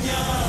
Virginia.